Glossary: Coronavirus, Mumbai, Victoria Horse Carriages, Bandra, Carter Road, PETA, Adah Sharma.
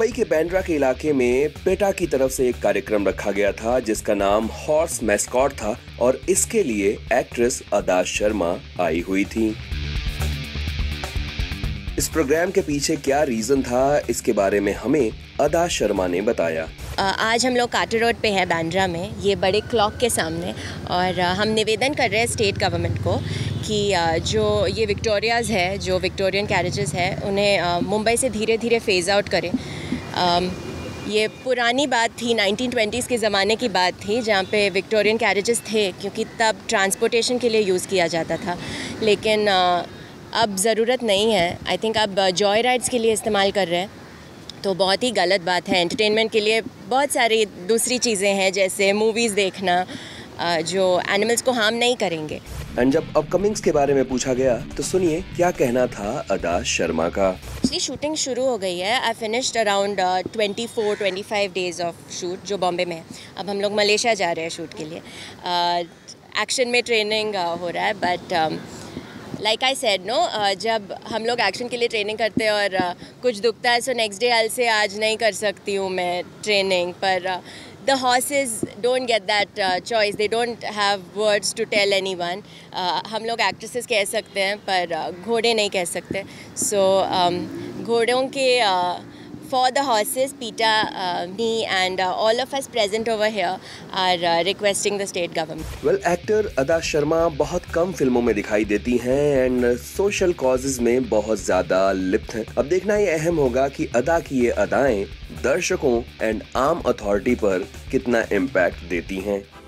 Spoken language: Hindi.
मुंबई के बांद्रा के इलाके में पेटा की तरफ से एक कार्यक्रम रखा गया था जिसका नाम हॉर्स मैस्कॉट था और इसके लिए एक्ट्रेस अदा शर्मा आई हुई थी। इस प्रोग्राम के पीछे क्या रीजन था, इसके बारे में हमें अदा शर्मा ने बताया। आज हम लोग कार्टर रोड पे हैं बांद्रा में, ये बड़े क्लॉक के सामने, और हम निवेदन कर रहे हैं स्टेट गवर्नमेंट को कि जो ये विक्टोरियाज़ है, जो विक्टोरियन कैरेजेस है, उन्हें मुंबई से धीरे धीरे फेज़ आउट करें। ये पुरानी बात थी, 1920s के ज़माने की बात थी जहाँ पे विक्टोरियन कैरेजेस थे, क्योंकि तब ट्रांसपोर्टेशन के लिए यूज़ किया जाता था, लेकिन अब ज़रूरत नहीं है। आई थिंक अब जॉय राइड्स के लिए इस्तेमाल कर रहे हैं, तो बहुत ही गलत बात है। एंटरटेनमेंट के लिए बहुत सारी दूसरी चीज़ें हैं, जैसे मूवीज़ देखना, जो एनिमल्स को हार्म नहीं करेंगे। एंड जब अपकमिंग्स के बारे में पूछा गया तो सुनिए क्या कहना था अदा शर्मा का। इसकी शूटिंग शुरू हो गई है। I finished around 24-25 days of shoot जो बॉम्बे में है। अब हम लोग मलेशिया जा रहे हैं शूट के लिए। एक्शन में ट्रेनिंग हो रहा है, but like I said no, जब हम लोग एक्शन के लिए ट्रेनिंग करते हैं और कुछ दुखता है, सो नेक्स्ट डे से आज नहीं कर सकती हूँ मैं ट्रेनिंग पर। The horses don't get that choice. They don't have words to tell anyone. हम लोग actresses कह सकते हैं पर घोड़े नहीं कह सकते। So घोड़ों के for the horses, PETA, me and all of us present over here are requesting the state government. Well, actor Adah Sharma बहुत कम फिल्मों में दिखाई देती हैं and social causes में बहुत ज़्यादा लिप्त हैं। अब देखना ये अहम होगा कि अदा की ये अदाएं दर्शकों and आम अथॉरिटी पर कितना इम्पैक्ट देती हैं।